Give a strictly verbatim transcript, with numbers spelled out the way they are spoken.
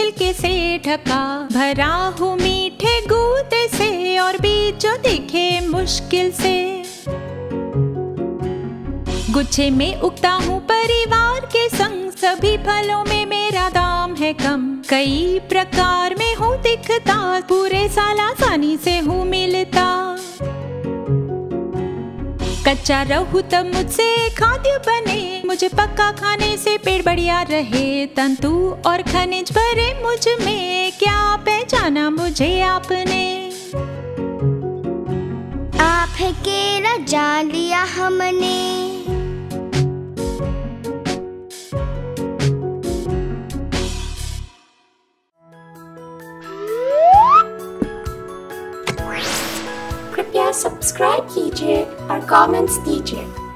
छिलके से ढका, भरा हूँ मीठे गूद से और बीजों दिखे मुश्किल से। गुच्छे में उगता हूँ परिवार के संग, सभी फलों में मेरा दाम है कम। कई प्रकार में हूँ दिखता, पूरे साल आसानी से हूँ मिलता। कच्चा रहूँ तब मुझसे खाद्य बने, मुझे पक्का खाने से पेट बढ़िया रहे। तंतु और खनिज भरे मुझ में, क्या पहचाना मुझे आपने। आप है केला जान लिया हमने, सब्सक्राइब कीजिए और कमेंट्स दीजिए।